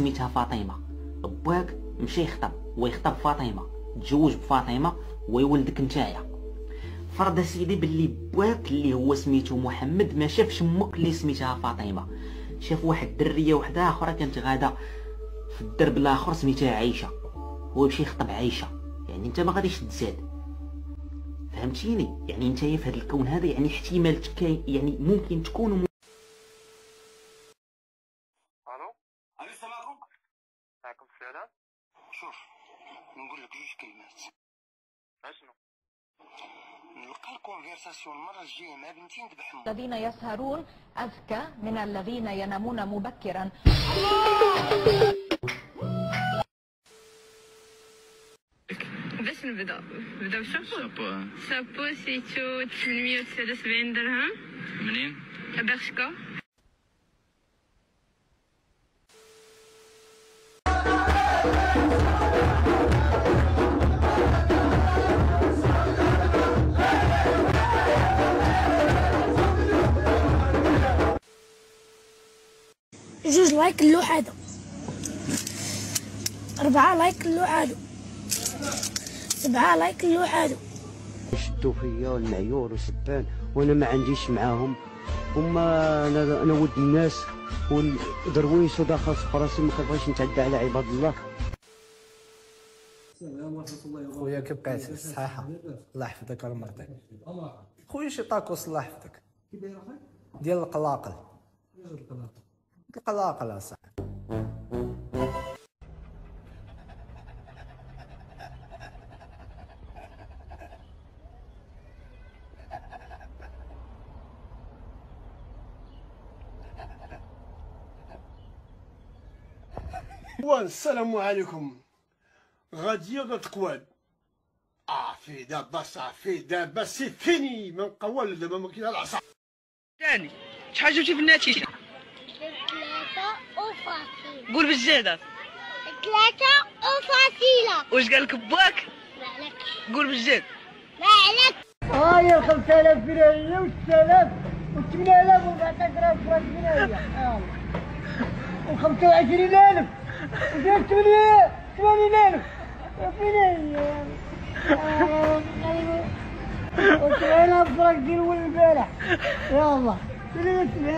سميتها فاطمه. باك مشى يخطب ويخطب فاطمه، تزوج بفاطمه ويولدك نتايا. فرض سيدي باللي باك اللي هو سميتو محمد ما شافش امك اللي سميتها فاطمه، شاف واحد الدريه وحده اخرى كانت غادا في الدرب الاخر سميتها عائشه، هو مشى يخطب عائشه. يعني انت ما غاديش تزاد، فهمتيني؟ يعني انت في هذا الكون هذا يعني احتمال كاين، يعني ممكن تكون الو. السلام عليكم. وعليكم السلام. شوف نقول لك جوج كلمات. اشنو؟ نلقى الكونفرساسيون المره الجايه مع بنتي نذبح امك. الذين يسهرون اذكى من الذين ينامون مبكرا. باش نبداو بالشابو. شابو سيتو 879 درهم. منين؟ برشكا. جوج لايك اللوح هذا، 4 لايك اللوح هذا، 7 لايك اللوح هذا. شدوا فيا والمعيور وسبان وانا ما عنديش معاهم، هما انا ود الناس والدرويش وداخل في راسي، ما كنبغيش نتعدى على عباد الله. خويا كي بقيت صحيحه الله يحفظك راه مرضي. خويا شي طاكوس الله يحفظك ديال القلاقل. القلاقل اصاحبي. السلام عليكم. غادي نتقواد في دابا صافي، دابا سي فيني، ما نقوال دابا ما كاين العصا ثاني. شحال جبتي في النتيجه؟ 3 وفاصله. قول بالزاده. 3 وفاصله. واش قال لك باك؟ ما عليكش. قول بالزاد. ما عليك. ها هي 5000 درهم و6000 و8000 و14000 و8000 و25000 ودير 80000 فينيا. وكاين الفرق ديال البارح يلاه.